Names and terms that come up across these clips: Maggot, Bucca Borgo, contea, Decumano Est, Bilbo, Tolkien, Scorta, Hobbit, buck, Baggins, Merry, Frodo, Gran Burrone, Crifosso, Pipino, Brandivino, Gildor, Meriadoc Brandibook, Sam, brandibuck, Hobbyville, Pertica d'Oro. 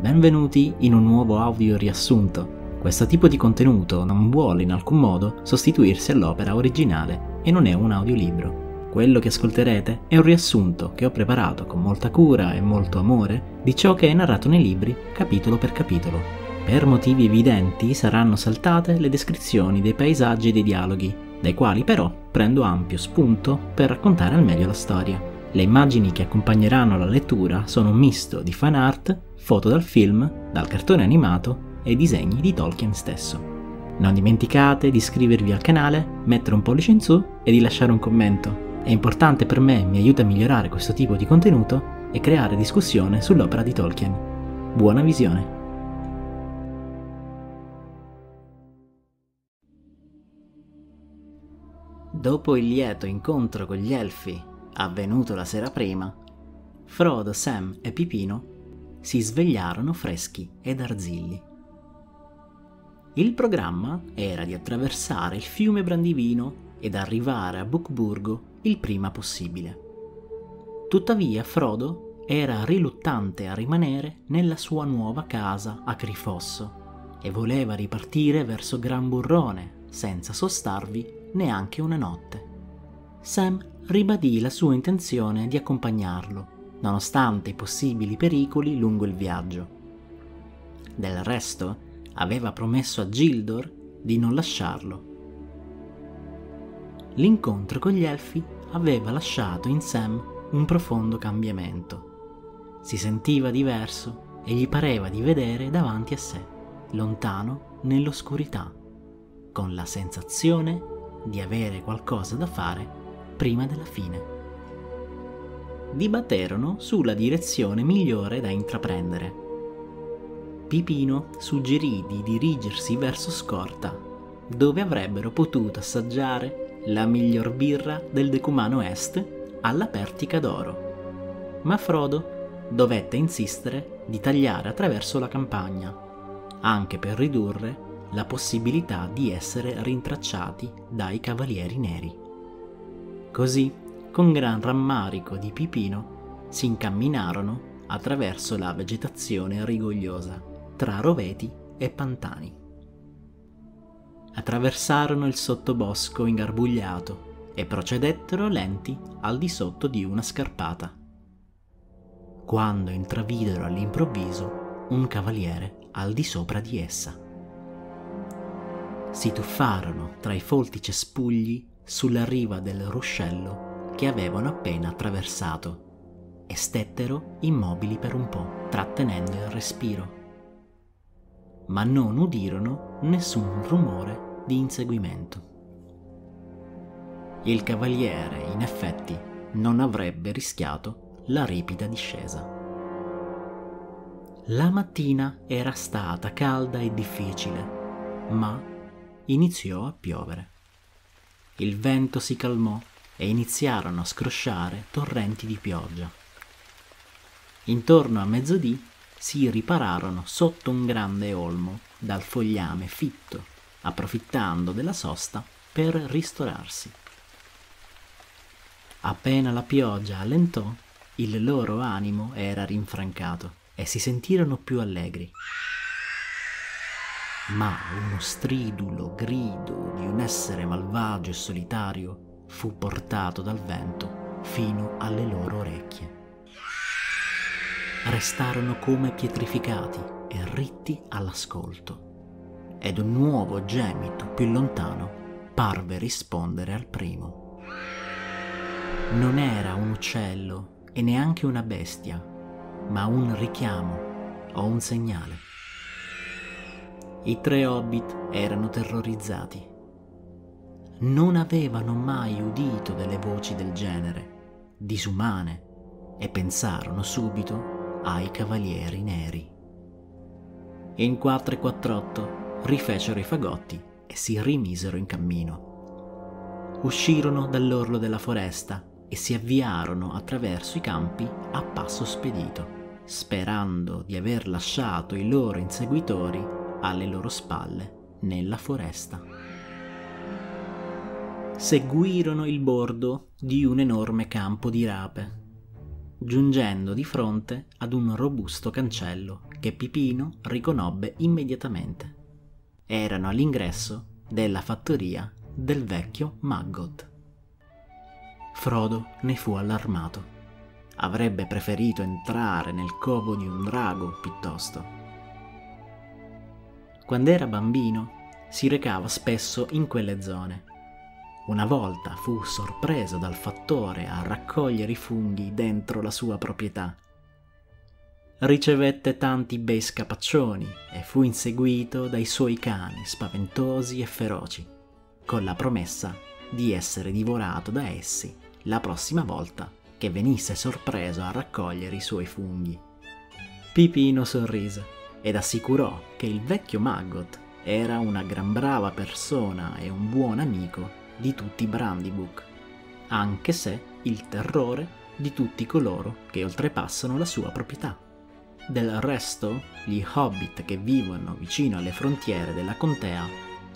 Benvenuti in un nuovo audio riassunto. Questo tipo di contenuto non vuole in alcun modo sostituirsi all'opera originale e non è un audiolibro. Quello che ascolterete è un riassunto che ho preparato con molta cura e molto amore di ciò che è narrato nei libri capitolo per capitolo. Per motivi evidenti saranno saltate le descrizioni dei paesaggi e dei dialoghi, dai quali però prendo ampio spunto per raccontare al meglio la storia. Le immagini che accompagneranno la lettura sono un misto di fan art, foto dal film, dal cartone animato e disegni di Tolkien stesso. Non dimenticate di iscrivervi al canale, mettere un pollice in su e di lasciare un commento. È importante per me, mi aiuta a migliorare questo tipo di contenuto e creare discussione sull'opera di Tolkien. Buona visione! Dopo il lieto incontro con gli elfi, avvenuto la sera prima, Frodo, Sam e Pipino si svegliarono freschi ed arzilli. Il programma era di attraversare il fiume Brandivino ed arrivare a Bucca Borgo il prima possibile. Tuttavia Frodo era riluttante a rimanere nella sua nuova casa a Crifosso e voleva ripartire verso Gran Burrone senza sostarvi neanche una notte. Sam ribadì la sua intenzione di accompagnarlo, nonostante i possibili pericoli lungo il viaggio. Del resto, aveva promesso a Gildor di non lasciarlo. L'incontro con gli elfi aveva lasciato in Sam un profondo cambiamento. Si sentiva diverso e gli pareva di vedere davanti a sé, lontano nell'oscurità, con la sensazione di avere qualcosa da fare prima della fine. Dibatterono sulla direzione migliore da intraprendere. Pipino suggerì di dirigersi verso Scorta, dove avrebbero potuto assaggiare la miglior birra del Decumano Est alla Pertica d'Oro, ma Frodo dovette insistere di tagliare attraverso la campagna, anche per ridurre la possibilità di essere rintracciati dai Cavalieri Neri. Così, con gran rammarico di Pipino, si incamminarono attraverso la vegetazione rigogliosa, tra roveti e pantani. Attraversarono il sottobosco ingarbugliato e procedettero lenti al di sotto di una scarpata, quando intravidero all'improvviso un cavaliere al di sopra di essa. Si tuffarono tra i folti cespugli sulla riva del ruscello che avevano appena attraversato e stettero immobili per un po', trattenendo il respiro, ma non udirono nessun rumore di inseguimento. Il cavaliere, in effetti, non avrebbe rischiato la ripida discesa. La mattina era stata calda e difficile, ma iniziò a piovere. Il vento si calmò e iniziarono a scrosciare torrenti di pioggia. Intorno a mezzodì si ripararono sotto un grande olmo dal fogliame fitto, approfittando della sosta per ristorarsi. Appena la pioggia allentò, il loro animo era rinfrancato e si sentirono più allegri. Ma uno stridulo grido di un essere malvagio e solitario fu portato dal vento fino alle loro orecchie. Restarono come pietrificati e ritti all'ascolto, ed un nuovo gemito più lontano parve rispondere al primo. Non era un uccello e neanche una bestia, ma un richiamo o un segnale. I tre Hobbit erano terrorizzati. Non avevano mai udito delle voci del genere, disumane, e pensarono subito ai Cavalieri Neri. In 4 e 48 rifecero i fagotti e si rimisero in cammino. Uscirono dall'orlo della foresta e si avviarono attraverso i campi a passo spedito, sperando di aver lasciato i loro inseguitori alle loro spalle nella foresta. Seguirono il bordo di un enorme campo di rape. giungendo di fronte ad un robusto cancello che Pipino riconobbe immediatamente. Erano all'ingresso della fattoria del vecchio Maggot. Frodo ne fu allarmato. Avrebbe preferito entrare nel covo di un drago piuttosto. Quando era bambino si recava spesso in quelle zone. Una volta fu sorpreso dal fattore a raccogliere i funghi dentro la sua proprietà. Ricevette tanti bei scapaccioni e fu inseguito dai suoi cani spaventosi e feroci, con la promessa di essere divorato da essi la prossima volta che venisse sorpreso a raccogliere i suoi funghi. Pipino sorrise ed assicurò che il vecchio Maggot era una gran brava persona e un buon amico di tutti i Brandibook, anche se il terrore di tutti coloro che oltrepassano la sua proprietà. Del resto, gli Hobbit che vivono vicino alle frontiere della contea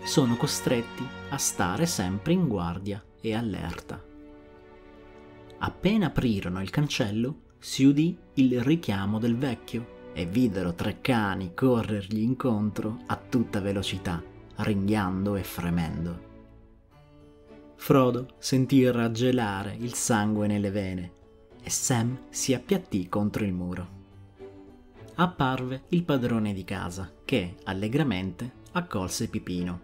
sono costretti a stare sempre in guardia e allerta. Appena aprirono il cancello, si udì il richiamo del vecchio e videro tre cani corrergli incontro a tutta velocità, ringhiando e fremendo. Frodo sentì raggelare il sangue nelle vene e Sam si appiattì contro il muro. Apparve il padrone di casa che, allegramente, accolse Pipino,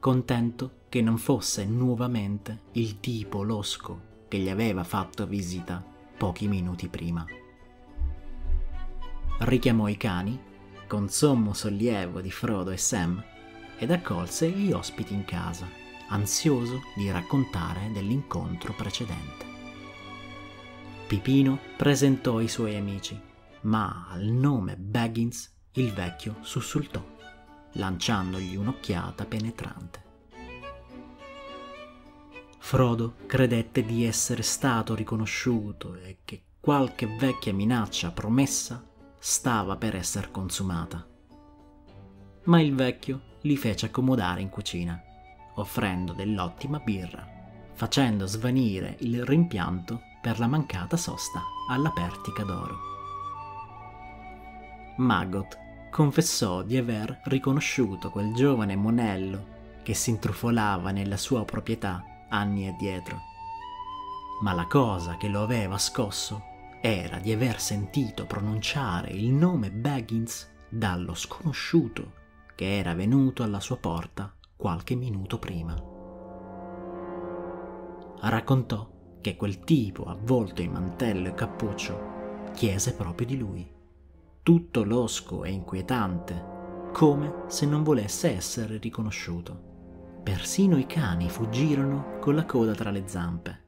contento che non fosse nuovamente il tipo losco che gli aveva fatto visita pochi minuti prima. Richiamò i cani, con sommo sollievo di Frodo e Sam, ed accolse gli ospiti in casa, ansioso di raccontare dell'incontro precedente. Pipino presentò i suoi amici, ma al nome Baggins il vecchio sussultò, lanciandogli un'occhiata penetrante. Frodo credette di essere stato riconosciuto e che qualche vecchia minaccia promessa stava per essere consumata. Ma il vecchio li fece accomodare in cucina, offrendo dell'ottima birra, facendo svanire il rimpianto per la mancata sosta alla Pertica d'Oro. Maggot confessò di aver riconosciuto quel giovane monello che si intrufolava nella sua proprietà anni addietro. Ma la cosa che lo aveva scosso era di aver sentito pronunciare il nome Baggins dallo sconosciuto che era venuto alla sua porta qualche minuto prima. Raccontò che quel tipo avvolto in mantello e cappuccio chiese proprio di lui, tutto losco e inquietante, come se non volesse essere riconosciuto. Persino i cani fuggirono con la coda tra le zampe.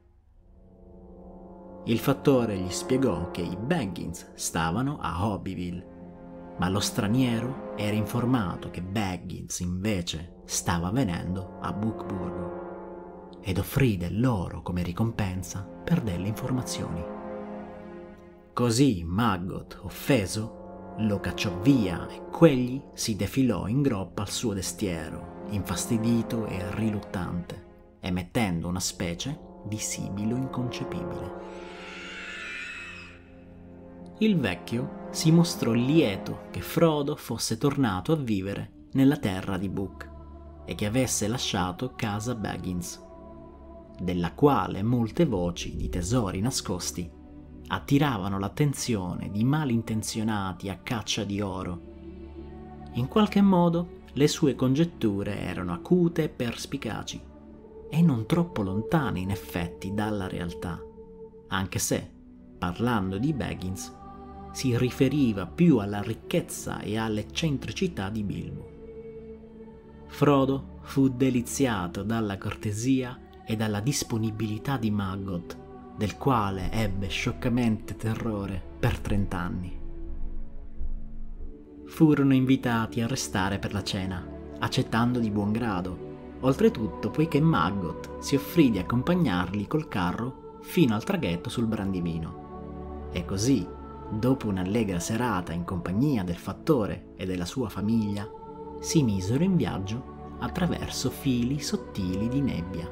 Il fattore gli spiegò che i Baggins stavano a Hobbyville, ma lo straniero era informato che Baggins invece stava venendo a Bucca Borgo ed offrì del loro come ricompensa per delle informazioni. Così Maggot, offeso, lo cacciò via e quegli si defilò in groppa al suo destiero, infastidito e riluttante, emettendo una specie di sibilo inconcepibile. Il vecchio si mostrò lieto che Frodo fosse tornato a vivere nella terra di Buck e che avesse lasciato casa Baggins, della quale molte voci di tesori nascosti attiravano l'attenzione di malintenzionati a caccia di oro. In qualche modo le sue congetture erano acute e perspicaci e non troppo lontane in effetti dalla realtà, anche se, parlando di Baggins, si riferiva più alla ricchezza e all'eccentricità di Bilbo. Frodo fu deliziato dalla cortesia e dalla disponibilità di Maggot, del quale ebbe scioccamente terrore per 30 anni. Furono invitati a restare per la cena, accettando di buon grado, oltretutto poiché Maggot si offrì di accompagnarli col carro fino al traghetto sul Brandivino. E così, dopo un'allegra serata in compagnia del fattore e della sua famiglia, si misero in viaggio attraverso fili sottili di nebbia.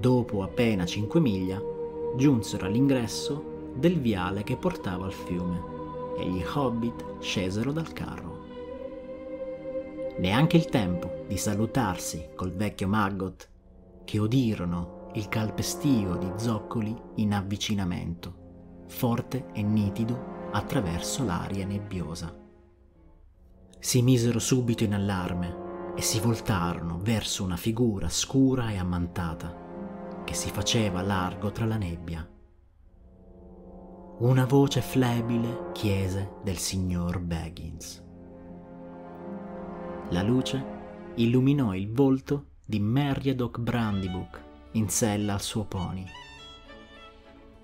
Dopo appena 5 miglia, giunsero all'ingresso del viale che portava al fiume e gli hobbit scesero dal carro. Neanche il tempo di salutarsi col vecchio Maggot che udirono il calpestio di zoccoli in avvicinamento, forte e nitido attraverso l'aria nebbiosa. Si misero subito in allarme e si voltarono verso una figura scura e ammantata che si faceva largo tra la nebbia. Una voce flebile chiese del signor Baggins. La luce illuminò il volto di Meriadoc Brandibook in sella al suo pony.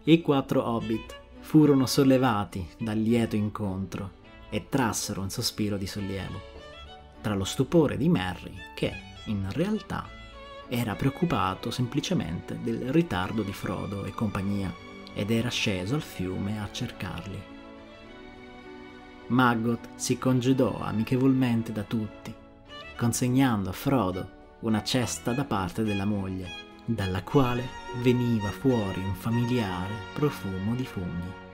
I quattro hobbit furono sollevati dal lieto incontro e trassero un sospiro di sollievo, tra lo stupore di Merry che, in realtà, era preoccupato semplicemente del ritardo di Frodo e compagnia ed era sceso al fiume a cercarli. Maggot si congedò amichevolmente da tutti, consegnando a Frodo una cesta da parte della moglie, dalla quale veniva fuori un familiare profumo di funghi.